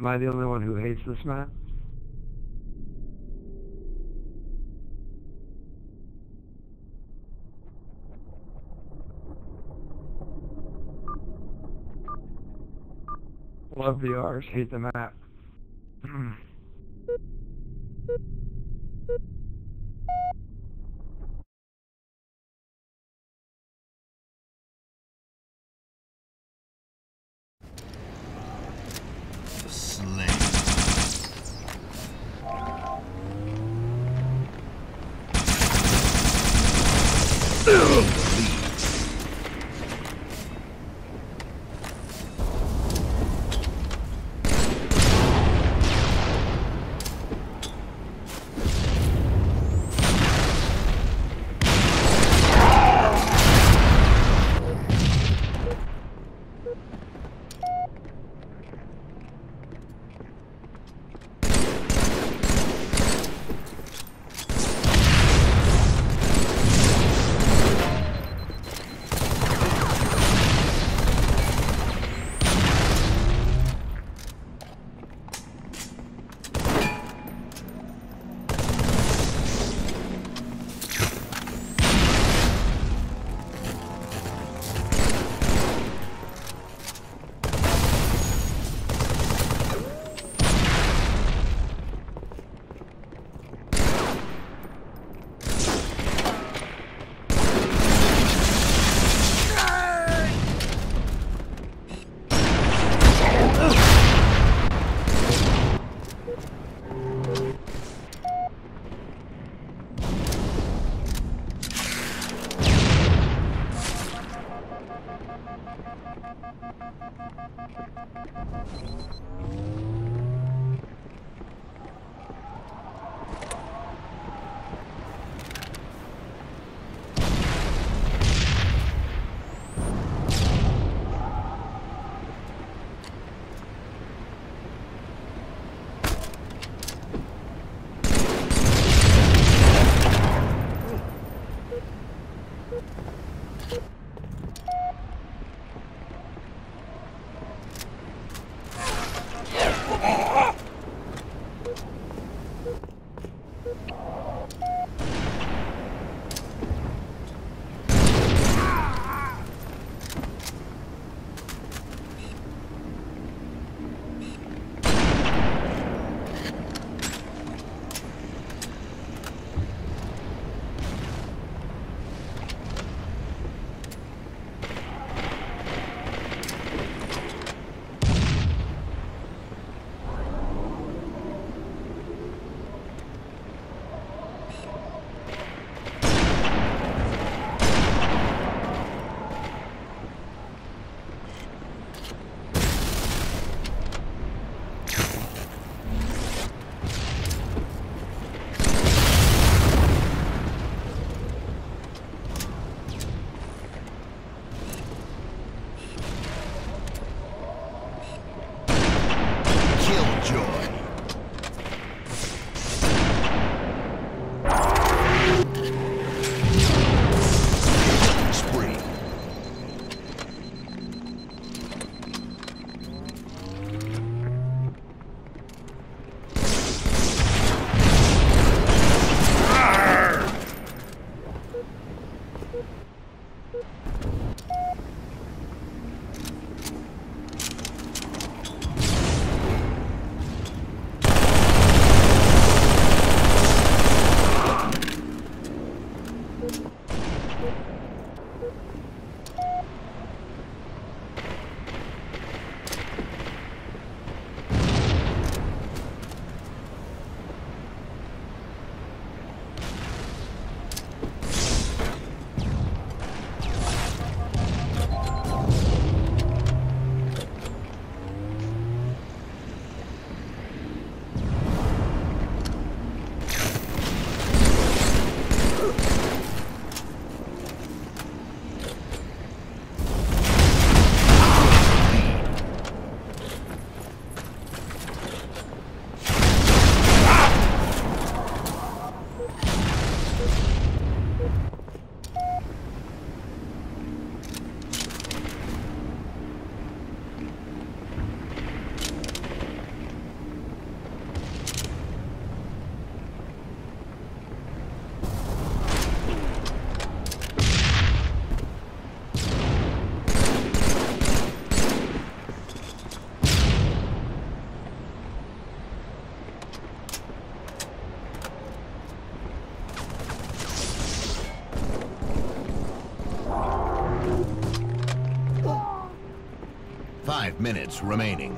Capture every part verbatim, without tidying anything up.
Am I the only one who hates this map? Love the R's, hate the map. minutes remaining.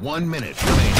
One minute remaining.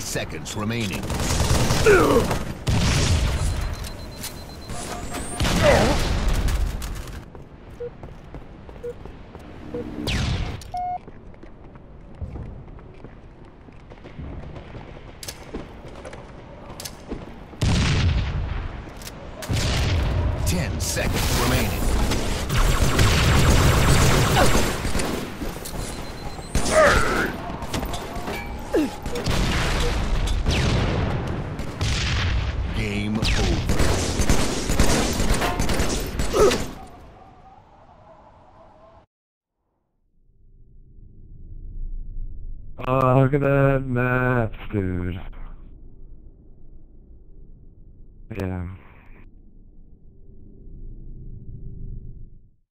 Seconds remaining. Ugh. Ten seconds remaining. Ugh. Ugh. Game over. Oh, look at that map, dude. Yeah.